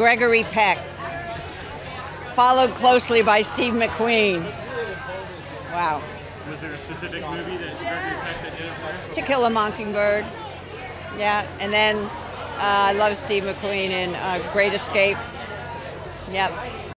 Gregory Peck, followed closely by Steve McQueen. Wow. Was there a specific movie that Gregory Peck did it for? To Kill a Mockingbird. Yeah, and then I love Steve McQueen in Great Escape. Yep.